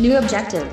New objective.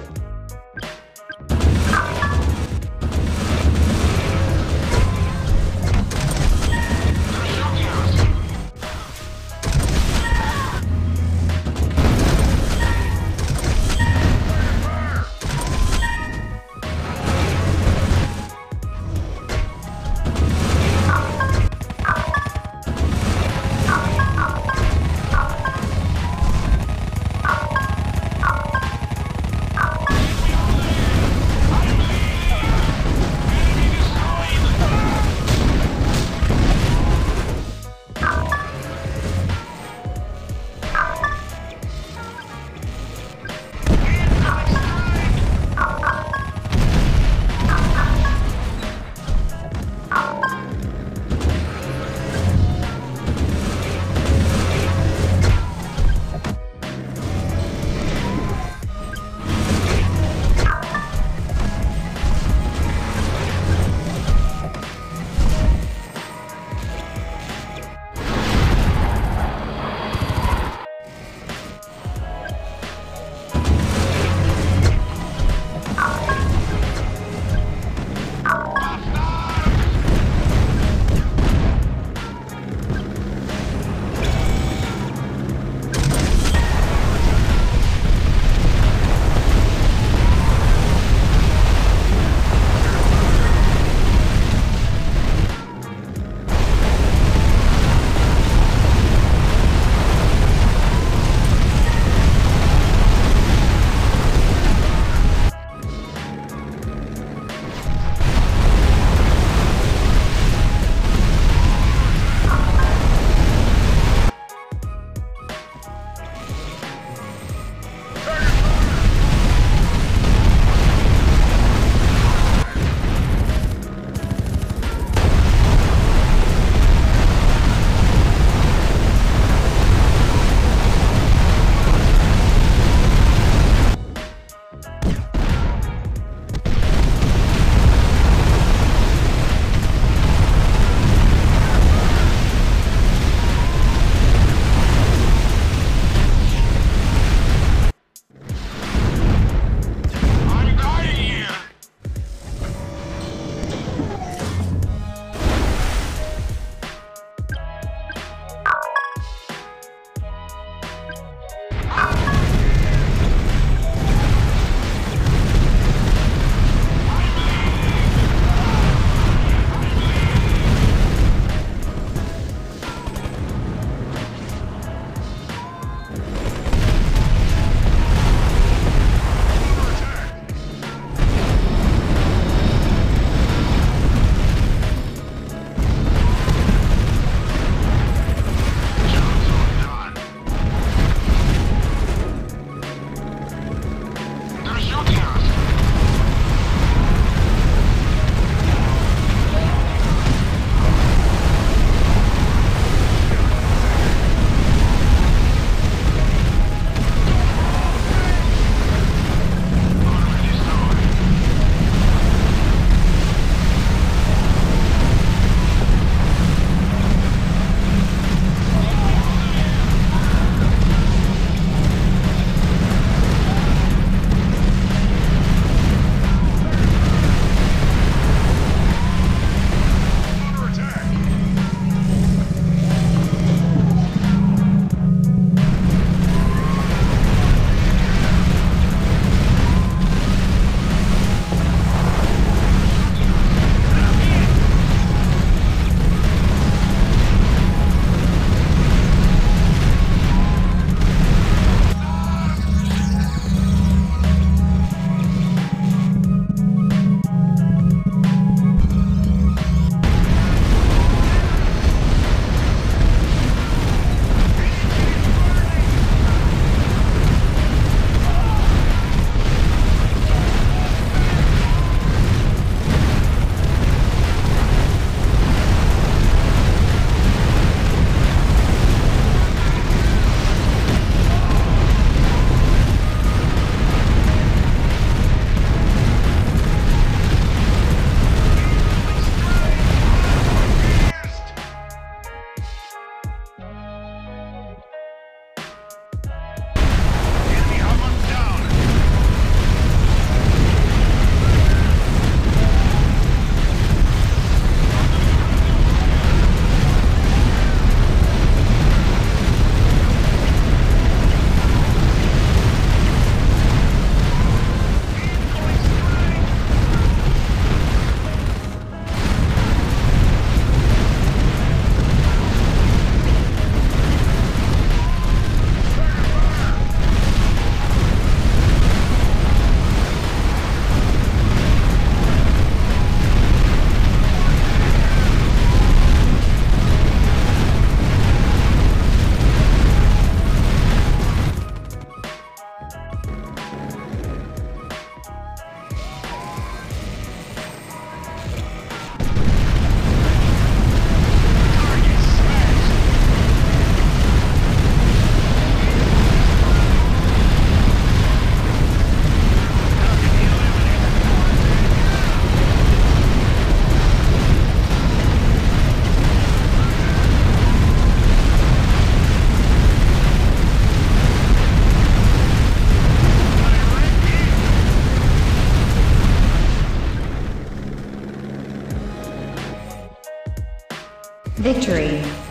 Victory.